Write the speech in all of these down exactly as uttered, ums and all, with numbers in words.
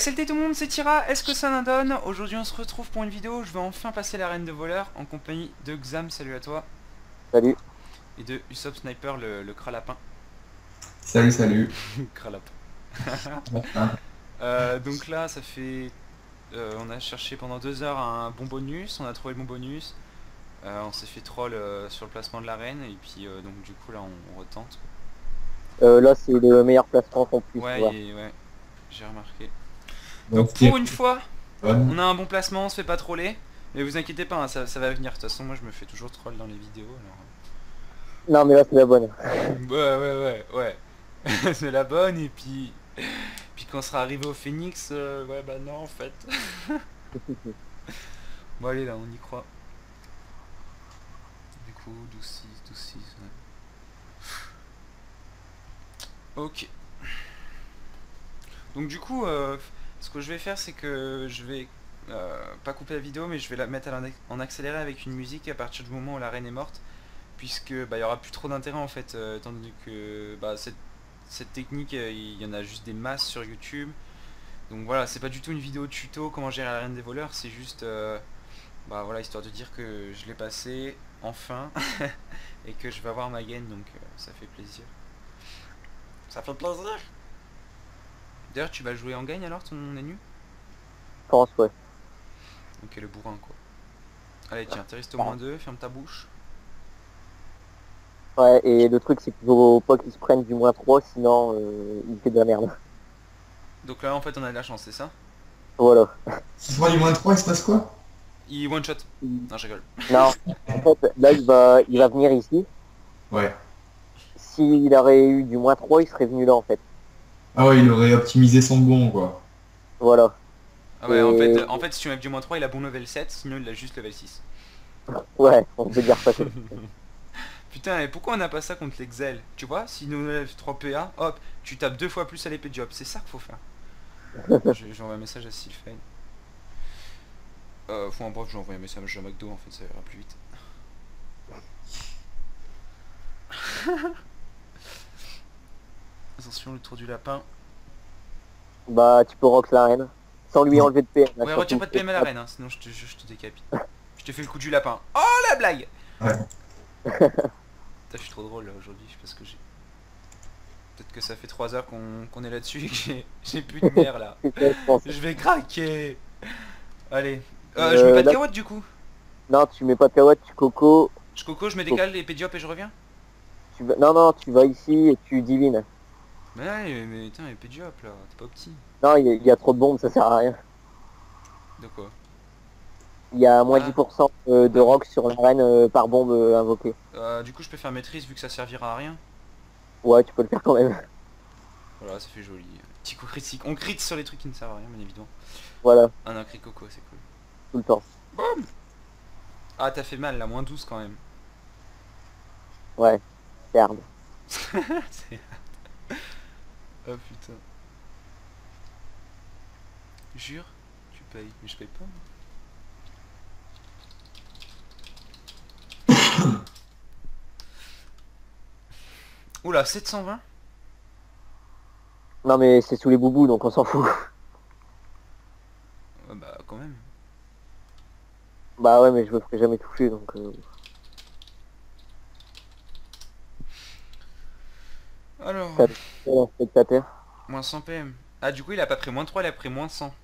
S L T tout le monde, c'est Tyra, est-ce que ça nous donne? Aujourd'hui on se retrouve pour une vidéo, je vais enfin passer l'arène de voleurs en compagnie de Xam, salut à toi. Salut. Et de Usopp Sniper, le, le cralapin. Salut, salut. Cralapin. euh, donc là ça fait... Euh, on a cherché pendant deux heures un bon bonus, on a trouvé le bon bonus. Euh, on s'est fait troll euh, sur le placement de l'arène et puis euh, donc du coup là on, on retente. Euh, là c'est le meilleur placement qu'on puisse. Ouais, ouais. J'ai remarqué. Donc pour une fois, on a un bon placement, on se fait pas troller. Mais vous inquiétez pas, hein, ça, ça va venir. De toute façon, moi je me fais toujours troll dans les vidéos. Alors... Non mais là c'est la bonne. ouais ouais ouais ouais. c'est la bonne et puis puis quand on sera arrivé au Phoenix, euh, ouais bah non en fait. bon allez là, on y croit. Du coup, douze six, douze six. Ouais. Ok. Donc du coup, euh, ce que je vais faire, c'est que je vais euh, pas couper la vidéo, mais je vais la mettre en accéléré avec une musique à partir du moment où la reine est morte, puisque bah, y aura plus trop d'intérêt en fait, euh, étant donné que bah, cette, cette technique, il y en a juste des masses sur YouTube. Donc voilà, c'est pas du tout une vidéo tuto comment gérer la reine des voleurs, c'est juste, euh, bah voilà, histoire de dire que je l'ai passé enfin et que je vais avoir ma gaine, donc euh, ça fait plaisir. Ça fait plaisir. D'ailleurs, tu vas jouer en gagne alors, ton ennemi? Je pense, ouais. Ok, le bourrin, quoi. Allez, tiens, t'es resté au moins deux, ferme ta bouche. Ouais, et le truc, c'est qu'il faut pas qu'ils se prennent du moins trois, sinon euh, il fait de la merde. Donc là, en fait, on a de la chance, c'est ça? Voilà. Si tu prends du moins trois, il se passe quoi? Il one-shot. Il... Non, je rigole. Non, en fait, là, il va, il va venir ici. Ouais. S'il aurait eu du moins trois, il serait venu là, en fait. Ah ouais, il aurait optimisé son bon, quoi. Voilà. Ah ouais, et... en, fait, en fait, si tu mets du moins trois, il a bon level sept, sinon il a juste level six. Ouais, on peut dire ça. Putain, et pourquoi on n'a pas ça contre l'Exel? Tu vois, s'il nous enlève trois P A, hop, tu tapes deux fois plus à l'épée de Job. C'est ça qu'il faut faire. J'envoie un message à Sylphane. Euh, faut un bref, j'envoie un message à McDo, en fait, ça ira plus vite. Attention, le tour du lapin. Bah, tu peux rock la reine. Sans lui enlever de P M. Ouais, retire pas de P M à la reine, hein, sinon je te, je, je te décapite. Je te fais le coup du lapin. Oh, la blague. Ouais. Putain, je suis trop drôle là aujourd'hui, je sais pas ce que j'ai. Peut-être que ça fait trois heures qu'on qu'on est là-dessus et que j'ai plus de nerfs là. je vais craquer. Allez. Euh, euh, je mets pas de carotte du coup. Non, tu mets pas de carotte, tu coco. Je coco, je me décale et pédiop et je reviens. Tu vas... Non, non, tu vas ici et tu divines. Mais ouais, mais putain, il est pédiop là, t'es pas petit. Non, il y, a, il y a trop de bombes, ça sert à rien. De quoi? Il y a moins ah. dix pour cent euh, de rock sur l'arène euh, par bombe euh, invoquée. Euh, du coup, je peux faire maîtrise vu que ça servira à rien. Ouais, tu peux le faire quand même. Voilà, ça fait joli. Petit coup critique. On crit sur les trucs qui ne servent à rien, bien évidemment. Voilà. Ah non, cri coco, c'est cool. Tout le temps. Boum. Ah, t'as fait mal là, moins douze quand même. Ouais, c'est hard. c'est hard. Oh putain. Jure, tu payes, mais je paye pas. Oula, sept cent vingt. Non mais c'est sous les boubous donc on s'en fout. Ah bah quand même. Bah ouais mais je me ferai jamais toucher donc... Euh... Alors... Spectateur. Moins cent P M. Ah du coup il a pas pris moins trois, il a pris moins cent.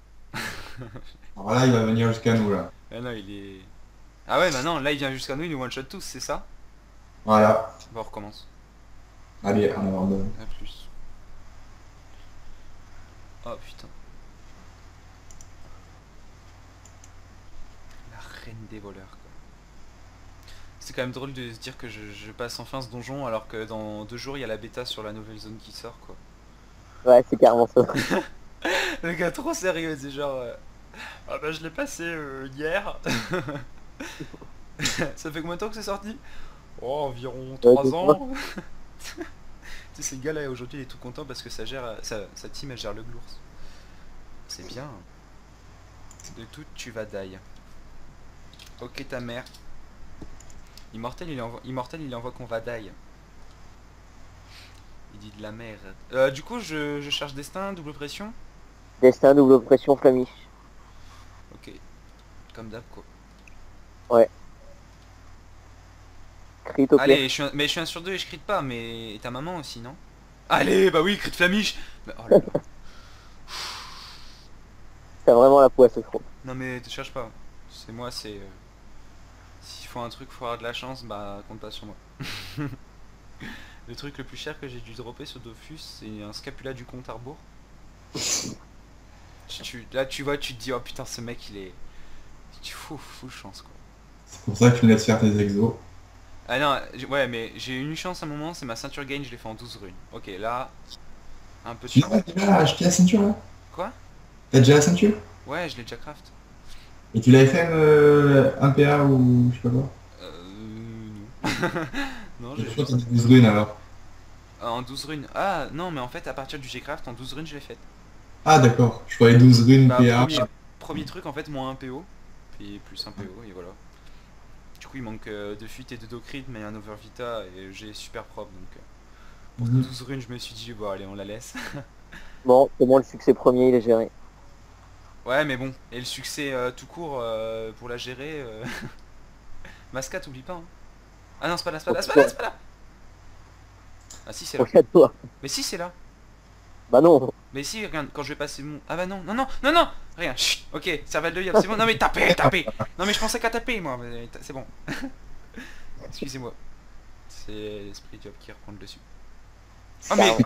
Alors là il va venir jusqu'à nous là. Ah non il est... Ah ouais bah non, là il vient jusqu'à nous, il nous one shot tous, c'est ça? Voilà. Bon on recommence. Allez, on abandonne. A plus. Oh putain. La reine des voleurs quoi. C'est quand même drôle de se dire que je, je passe enfin ce donjon alors que dans deux jours il y a la bêta sur la nouvelle zone qui sort quoi. Ouais, c'est carrément ça. Le gars trop sérieux, c'est genre... Euh... Ah bah je l'ai passé euh, hier. Ça fait combien de temps que c'est sorti? Oh, environ trois ouais, ans. Tu sais, c'est le gars là, aujourd'hui il est tout content parce que ça gère, ça, sa team elle gère le glours. C'est bien. De tout, tu vas die. Ok ta mère. Immortel, il envoie, Immortel, il envoie qu'on va die. Il dit de la merde. Euh, du coup, je, je cherche destin, double pression. Destin, double oppression, flamiche. Ok. Comme d'hab quoi. Ouais. Crit au Allez, je suis un... mais je suis un sur deux et je crit pas, mais et ta maman aussi, non? Allez, bah oui, crit flamiche bah, oh là là. T'as vraiment la poisse, je crois. Non mais te cherche pas. C'est moi, c'est... S'il faut un truc, faut avoir de la chance, bah compte pas sur moi. Le truc le plus cher que j'ai dû dropper sur Dofus, c'est un scapula du compte à rebours. tu, là tu vois, tu te dis, oh putain ce mec il est... Tu fous, fous chance quoi. C'est pour ça que tu me laisses faire tes exos. Ah non, ouais mais j'ai eu une chance à un moment, c'est ma ceinture Gein, je l'ai fait en douze runes. Ok, là... Un peu de... Non, t'as déjà acheté la ceinture là. Quoi? T'as déjà la ceinture? Ouais, je l'ai déjà craft. Et tu l'avais fait euh, un P A ou je sais pas quoi? Euh... Non. Non, j'ai fait en douze runes alors. Ah, en douze runes. Ah non, mais en fait à partir du G-Craft, en douze runes je l'ai faite. Ah d'accord, je croyais douze runes bah, P A. Premier, premier truc en fait, moins un P O. Puis plus un P O et voilà. Du coup il manque euh, de fuite et de docrit, mais un over vita et j'ai super propre donc... Euh, pour mm -hmm. douze runes je me suis dit, bon allez on la laisse. Bon, au moins le succès premier il est géré. Ouais mais bon, et le succès euh, tout court euh, pour la gérer... Euh... Masca, t'oublie pas hein. Ah non c'est pas là, c'est pas là, c'est pas là, c'est pas là. Ah si c'est là. Toi. Mais si c'est là. Bah non. Mais si, regarde, quand je vais passer mon... Ah bah non, non, non, non, non. Rien, chut. Ok, cervelle de Yop, c'est bon. Non mais tapez, tapez. Non mais je pensais qu'à taper moi, mais c'est bon. Excusez-moi. C'est l'esprit Yop qui reprend le dessus. Oh mais...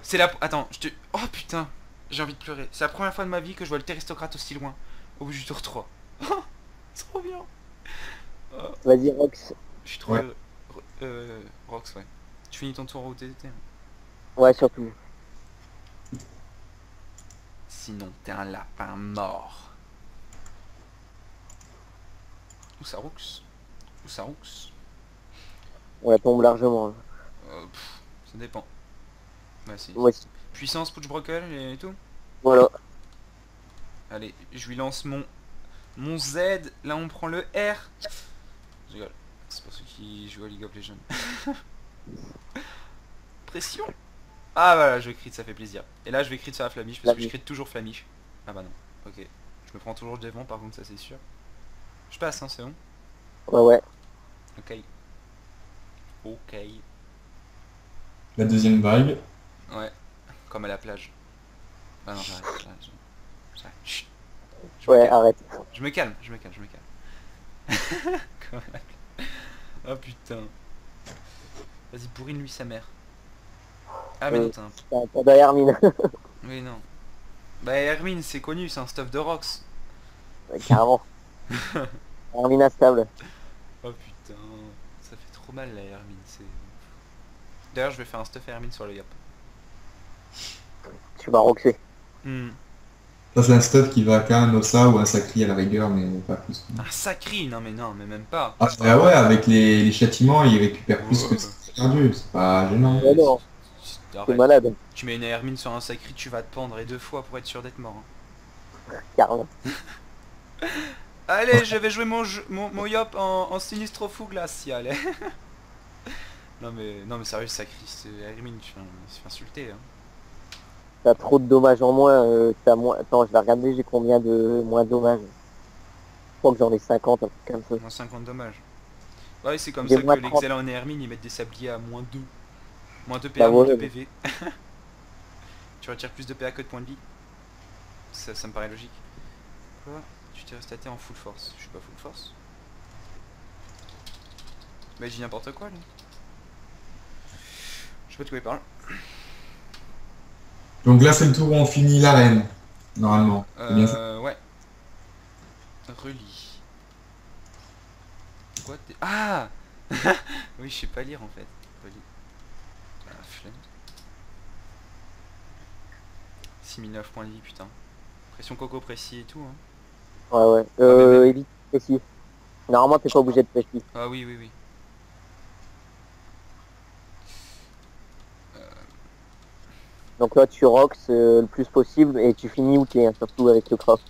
C'est la... Attends, je te... Oh putain. J'ai envie de pleurer. C'est la première fois de ma vie que je vois le Teristocrate aussi loin. Au bout du tour trois. Trop bien. Oh. Vas-y Rox. Je suis trop ouais. heureux. Euh... Rox, ouais. Tu finis ton tour au T T. Ouais, surtout. Sinon, t'es un lapin mort. Où ça Rox? Où ça Rox? On la tombe largement. Hein. Euh, pff, ça dépend. Ouais, si. Ouais. Puissance, Pouch Brockle et tout. Voilà. Allez, je lui lance mon mon Z. Là, on prend le R. Je rigole. C'est pour ceux qui jouent à League of Legends. Pression. Ah voilà, je crit, ça fait plaisir. Et là, je vais crit sur la flamiche parce que je crit toujours flamiche. Ah bah non. Ok. Je me prends toujours devant, par contre, ça c'est sûr. Je passe, hein, c'est bon. Ouais ouais. Ok. Ok. La deuxième vague. Ouais. Comme à la plage. Ah non, j'arrête. J'arrête. Chut. Ouais, arrête. Je me calme, je me calme, je me calme. Comme à la plage. Oh putain. Vas-y, bourrine lui sa mère. Ah mais oui, non, t'as un... Pas de Hermine. Oui, non. Bah Hermine, c'est connu, c'est un stuff de Rox. Bah, carrément. Hermine instable. Oh putain, ça fait trop mal la Hermine. D'ailleurs, je vais faire un stuff à Hermine sur le Yop. Tu vas roxer. Hmm. Ça c'est un stuff qui va qu'un Nosa ou un Sacri à la rigueur, mais pas plus. Un Sacri? Non mais non, mais même pas. Ah bah ouais, avec les, les châtiments, il récupère plus que c'est perdu, c'est pas gênant. Ouais, non. T'es malade. Tu mets une Hermine sur un Sacri, tu vas te pendre et deux fois pour être sûr d'être mort. Hein. Carrément. Allez, je vais jouer mon, mon, mon Yop en, en sinistre fou glacial. Non mais non mais sérieux, Sacri, c'est Hermine, tu fais insulter. Hein. T'as trop de dommages en moins, euh, t'as moins... Attends, je vais regarder, j'ai combien de moins de dommages. Je crois que j'en ai cinquante, un truc comme ça. Moins cinquante dommages. Ouais, c'est comme ça que l'excellent en Hermine, ils mettent des sabliers à moins deux. Moins deux P A, bah, moins ouais, deux P V. Ouais. Tu retires plus de P A que de points de vie. Ça, ça me paraît logique. Quoi? Tu t'es restaté en full force. Je suis pas full force. Mais j'ai n'importe quoi, là. Je sais pas de quoi il parle. Donc là c'est le tour où on finit l'arène, normalement. Euh bien ça. Ouais. Relis. Quoi t'es... Ah. Oui, je sais pas lire en fait. Relis. Ah, flemme. six mille neuf points de vie, putain. Pression coco précis et tout. Hein. Ouais ouais. Euh, élite précis. Normalement t'es pas obligé de précis. Ah oui oui oui. Donc là tu rocks euh, le plus possible et tu finis où t'es, hein, surtout avec le craft.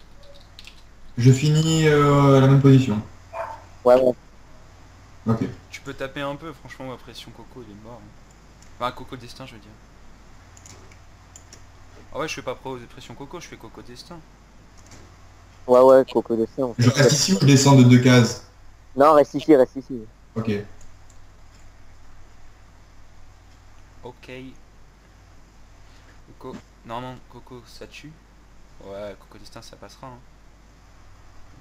Je finis euh, à la même position. Ouais bon. Ok. Tu peux taper un peu, franchement ma pression coco il est mort. Hein. Enfin coco destin je veux dire. Ah ouais, je fais pas pro pression coco, je fais coco destin. Ouais ouais, coco destin. En fait. Je reste ici ou descends de deux cases? Non, reste ici, reste ici. Ok. Ok. Coco... Non non, coco ça tue. Ouais, coco destin ça passera. Hein.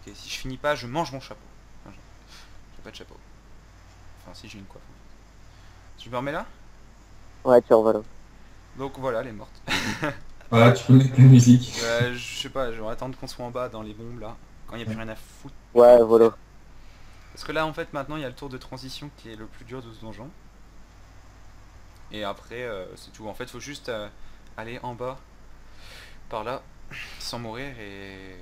Ok, si je finis pas, je mange mon chapeau. Enfin, j'ai pas de chapeau. Enfin si, j'ai une coiffe. Tu me remets là? Ouais, tu revois là. Donc voilà, elle est morte. Voilà, tu peux mettre la musique. Euh, je sais pas, je vais attendre qu'on soit en bas dans les bombes là, quand il n'y a plus rien à foutre. Ouais, voilà. Parce que là, en fait, maintenant, il y a le tour de transition qui est le plus dur de ce donjon. Et après, euh, c'est tout. En fait, faut juste euh, aller en bas, par là, sans mourir. Et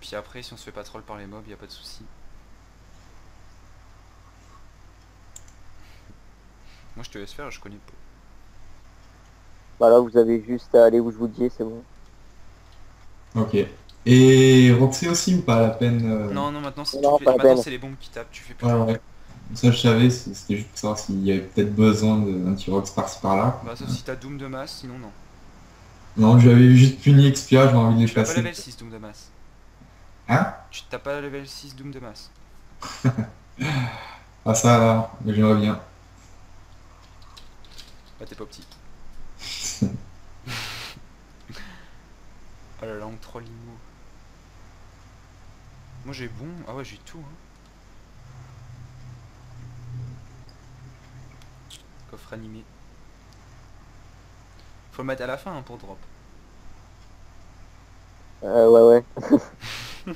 puis après, si on se fait pas troll par les mobs, il n'y a pas de souci. Moi, je te laisse faire, je connais pas. Bah là vous avez juste à aller où je vous dis, c'est bon. Ok. Et Roxy aussi ou pas la peine euh... Non non maintenant c'est les... les bombes qui tapent, tu fais plus. Ah, ouais. Ça je savais, c'était juste pour savoir s'il y avait peut-être besoin d'un petit Rox par-ci par-là. Bah sauf ouais. Si t'as Doom de masse, sinon non. Non j'avais juste puni Expia, j'ai envie de les passer. Tu t'as pas level six Doom de masse. Hein Tu t'as pas level six Doom de masse. Ah ça, j'aimerais bien. Bah t'es pas petit. Oh la langue troll immo. Moi j'ai bon, ah ouais j'ai tout hein. Coffre animé. Faut le mettre à la fin hein, pour drop. Euh ouais ouais. Je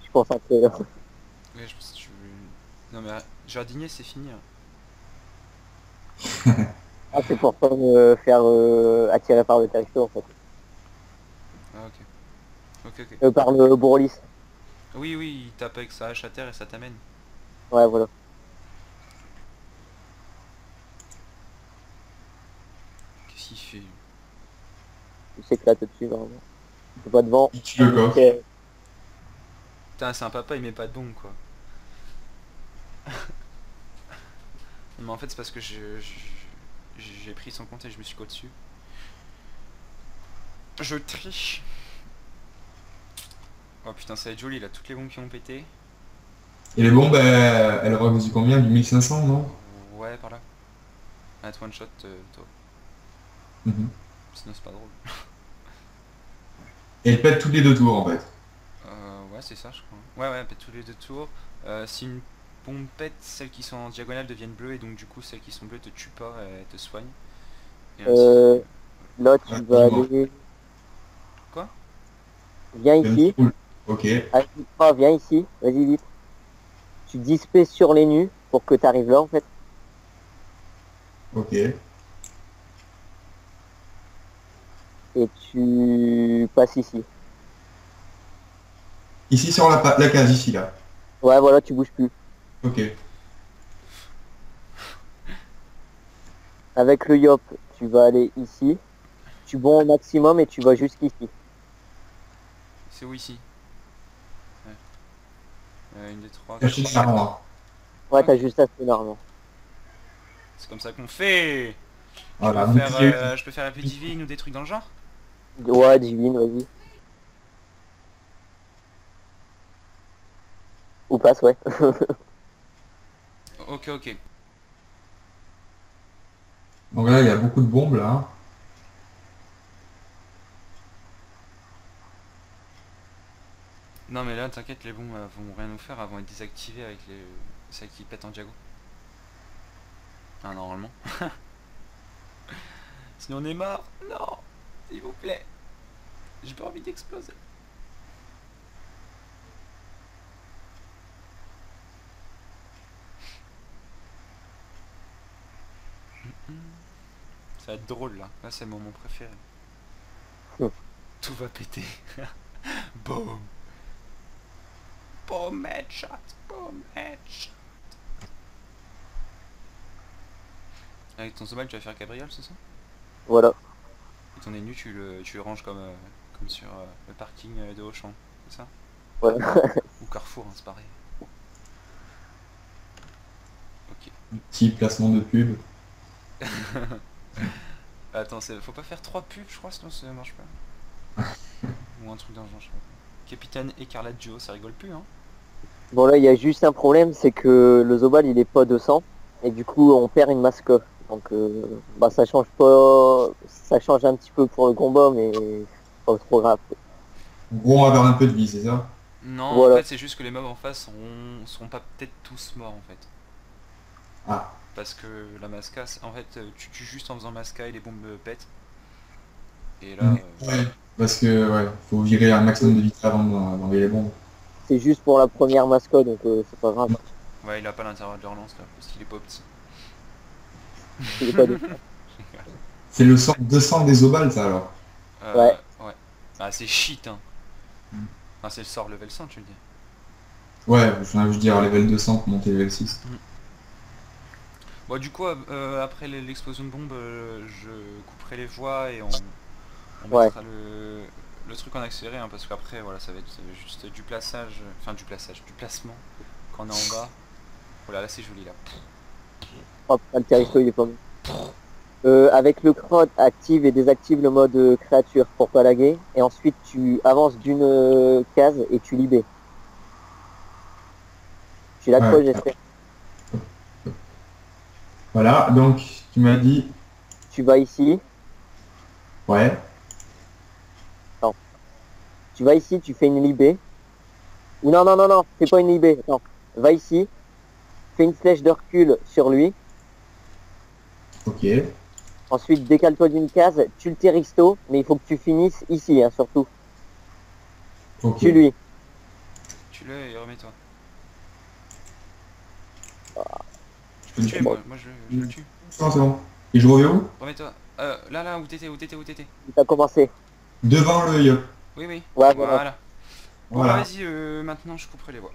suis concentré là. Ouais je pense que tu veux... Non mais jardinier c'est fini hein. Ah c'est pour pas me faire euh, attirer par le territoire en fait. Ah ok. Ok ok. Euh, par le bourrelis. Oui oui, il tape avec sa hache à terre et ça t'amène. Ouais voilà. Qu'est-ce qu'il fait? Il s'éclate dessus vraiment. Il peut pas devant. Tu veux quoi? Okay. Putain c'est un papa, il met pas de bombe quoi. Mais en fait c'est parce que je... je... j'ai pris sans compte et je me suis collé dessus. Je triche. Oh putain ça va être joli là, toutes les bombes qui ont pété. Et les bombes euh, elles rock du combien? Du mille cinq cents non? Ouais par là. Un one shot euh, toi. Mm-hmm. Sinon c'est pas drôle. Et elles pètent tous les deux tours en fait. Euh, ouais c'est ça je crois. Ouais ouais elles pètent tous les deux tours. Euh, si une... bombe pète, celles qui sont en diagonale deviennent bleues et donc du coup celles qui sont bleues te tuent pas et te soignent. Et euh... Ainsi... Là tu ah, vas bon. aller... Quoi? Viens ici. Ok. Ah, viens ici, vas-y vite. Tu dispes sur les nus pour que tu arrives là en fait. Ok. Et tu passes ici. Ici sur la, la case, ici là. Ouais voilà, tu bouges plus. Ok. Avec le Yop, tu vas aller ici. Tu bons au maximum et tu vas jusqu'ici. C'est où ici? Ouais. Euh, une des trois. T'as juste l'armoire. Ouais, t'as juste assez l'armoire. C'est comme ça qu'on fait. Voilà, je, peux faire, euh, je peux faire la plus divine ou des trucs dans le genre? Ouais, divine, vas-y. Ou passe, ouais. Ok, ok. Donc là, il y a beaucoup de bombes, là. Non, mais là, t'inquiète, les bombes euh, vont rien nous faire avant d'être désactivées avec les... celles qui pètent en diago. Ah, normalement. Sinon, on est mort. Non, s'il vous plaît. J'ai pas envie d'exploser. Ça va être drôle là, là c'est mon moment préféré. Oh. Tout va péter. Boom. Boom headshot, boom headshot. Avec ton somal tu vas faire cabriole c'est ça? Voilà. Et ton énu tu le, tu le ranges comme, euh, comme sur euh, le parking euh, de Auchan, c'est ça? Ouais. Ou Carrefour, hein, c'est pareil. Ok. Petit placement de pub. Attends, faut pas faire trois pubs, je crois, sinon ça marche pas. Ou un truc d'argent, je sais pas. Capitaine Écarlate Joe, ça rigole plus, hein. Bon, là, il y a juste un problème, c'est que le Zobal, il est pas deux cents, et du coup, on perd une mascotte. Donc, euh, bah, ça change pas... Ça change un petit peu pour le combat, mais pas trop grave. Bon, on va perdre un peu de vie, c'est ça? Non, voilà. En fait, c'est juste que les mobs en face seront, seront pas peut-être tous morts, en fait. Ah. Parce que la masca, en fait, tu tues juste en faisant masca et les bombes pètent. Et là... Ouais, euh... parce que, ouais, faut virer un maximum de vitres avant d'envoyer les bombes. C'est juste pour la première mascotte, donc euh, c'est pas grave. Ouais, il a pas l'intérieur de leur lance, là, parce qu'il est pas petit. Il est pas de... C'est le sang deux cents des Zobal, ça, alors euh, ouais. ouais. Ah, c'est shit, hein. Mm. Ah, c'est le sort level cent, tu le dis. Ouais, je viens de dire level deux cents pour monter level six. Mm. Bon, du coup, euh, après l'explosion de bombe, euh, je couperai les voix et on, on ouais. mettra le, le truc en accéléré, hein, parce qu'après, voilà, ça va être juste du plaçage, enfin du plaçage, du placement, quand on est en bas. Voilà, là c'est joli, là. Hop, oh, le carito, il est pas bon. Euh, avec le crowd, active et désactive le mode créature pour pas laguer, et ensuite tu avances d'une case et tu libères. Tu la ouais. j'espère. Voilà, donc tu m'as dit... Tu vas ici. Ouais. Non. Tu vas ici, tu fais une libée. Ou non, non, non, non, fais pas une libée. Non. Va ici. Fais une flèche de recul sur lui. Ok. Ensuite, décale-toi d'une case, tu le teristo, mais il faut que tu finisses ici, hein, surtout. Ok. Tu lui. Tu le et remets-toi. Ah. Tu tuer, moi, moi je, je le tue. Non, c'est bon. Et je reviens où? Remets-toi. Euh, là, là, où t'étais, où t'étais, où t'étais. T'as commencé. Devant le Yop. Oui, oui. Ouais, voilà. Voilà. voilà. Bon, vas-y, euh, maintenant, je couperai les voix.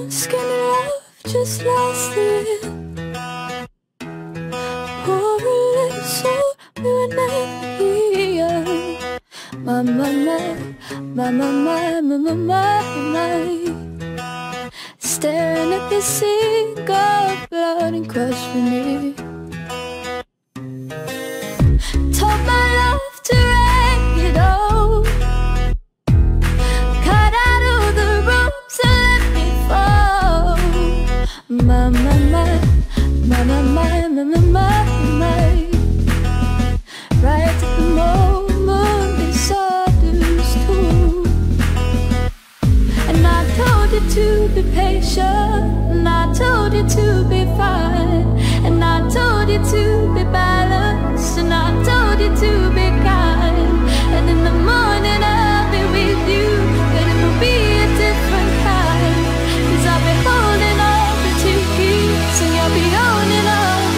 love, skinny love, just last year. Poor little soul, we were never here. My, my, my, my, my, my, my, my, my. Staring at the sea, got blood and crushed for me. Taught my love to wreck it all. Cut out all the ropes and let me fall. My, my, my, my, my, my, my, my, my, my. Right at the moment they saw us too. And I told you to be patient, and I told you to be fine, and I told you to be balanced, and I told you to be kind. And in the morning I'll be with you, but it will be a different kind. Cause I'll be holding all the two keys, and you'll be owning all the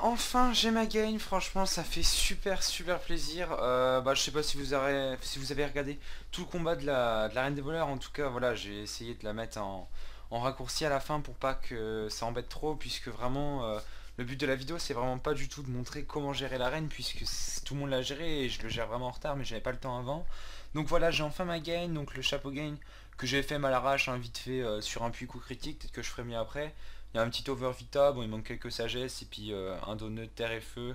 Enfin j'ai ma Gein, franchement ça fait super super plaisir. euh, bah, Je sais pas si vous, aurez, si vous avez regardé tout le combat de la, de la Reine des voleurs. En tout cas voilà, j'ai essayé de la mettre en, en raccourci à la fin pour pas que ça embête trop. Puisque vraiment euh, le but de la vidéo c'est vraiment pas du tout de montrer comment gérer la reine, puisque tout le monde l'a géré et je le gère vraiment en retard, mais j'avais pas le temps avant. Donc voilà, j'ai enfin ma Gein, donc le chapeau Gein que j'ai fait mal arrache hein, vite fait euh, sur un puits coup critique. Peut-être que je ferai mieux après. Il y a un petit over vita, bon il manque quelques sagesses et puis euh, un donut terre et feu.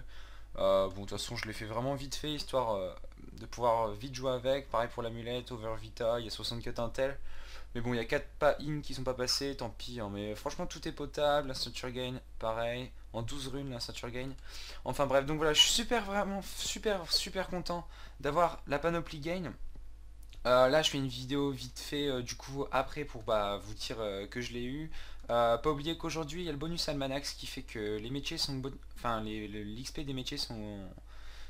Euh, bon de toute façon je l'ai fait vraiment vite fait, histoire euh, de pouvoir euh, vite jouer avec. Pareil pour l'amulette, over vita, il y a soixante-quatre intel. Mais bon il y a quatre pas in qui sont pas passés, tant pis hein, mais franchement tout est potable, la ceinture gain, pareil. En douze runes la ceinture gain. Enfin bref, donc voilà, je suis super vraiment super super content d'avoir la panoplie gain. Euh, là je fais une vidéo vite fait euh, du coup après pour bah, vous dire euh, que je l'ai eu. Euh, pas oublier qu'aujourd'hui il y a le bonus Almanax qui fait que les métiers sont bon... enfin l'X P des métiers sont,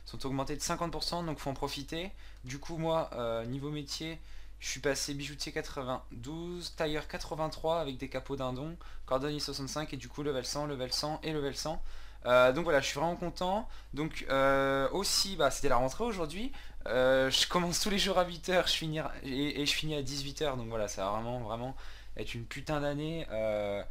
sont augmentés de cinquante pour cent, donc faut en profiter. Du coup moi euh, niveau métier je suis passé bijoutier quatre-vingt-douze, tailleur quatre-vingt-trois avec des capots dindons, cordonnier soixante-cinq et du coup level cent, level cent et level cent. Euh, donc voilà, je suis vraiment content. Donc euh, aussi, bah, c'était la rentrée aujourd'hui. Euh, je commence tous les jours à huit heures, je finis à... et, et je finis à dix-huit heures. Donc voilà, ça va vraiment, vraiment être une putain d'année. Euh,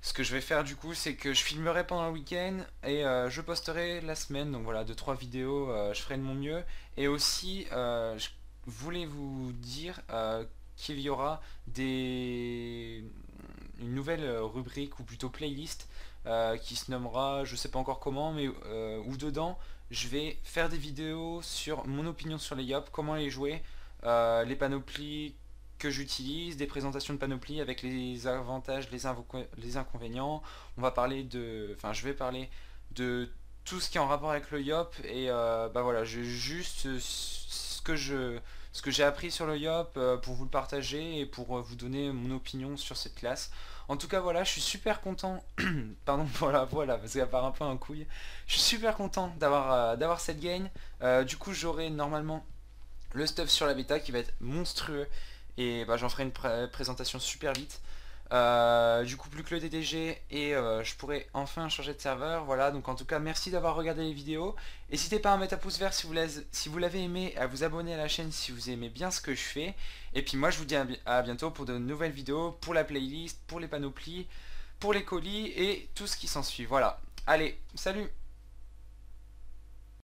ce que je vais faire du coup, c'est que je filmerai pendant le week-end et euh, je posterai la semaine. Donc voilà, deux trois vidéos, euh, je ferai de mon mieux. Et aussi, euh, je voulais vous dire euh, qu'il y aura des... une nouvelle rubrique ou plutôt playlist. Euh, qui se nommera, je sais pas encore comment, mais euh, où dedans je vais faire des vidéos sur mon opinion sur les Yop, comment les jouer, euh, les panoplies que j'utilise, des présentations de panoplies avec les avantages, les, les inconvénients. On va parler de, enfin je vais parler de tout ce qui est en rapport avec le Yop et euh, bah voilà, j'ai juste ce que je, ce que j'ai appris sur le Yop euh, pour vous le partager et pour euh, vous donner mon opinion sur cette classe. En tout cas voilà, je suis super content, pardon pour la voix là parce qu'elle part un peu en couille. Je suis super content d'avoir euh, d'avoir cette gain. Euh, du coup j'aurai normalement le stuff sur la bêta qui va être monstrueux. Et bah, j'en ferai une pr présentation super vite. Euh, du coup plus que le D D G et euh, je pourrai enfin changer de serveur. Voilà, donc en tout cas merci d'avoir regardé les vidéos. N'hésitez pas à mettre un pouce vert si vous l'avez si vous l'avez aimé, à vous abonner à la chaîne si vous aimez bien ce que je fais. Et puis moi je vous dis à, à bientôt pour de nouvelles vidéos, pour la playlist, pour les panoplies, pour les colis et tout ce qui s'ensuit. Voilà. Allez, salut!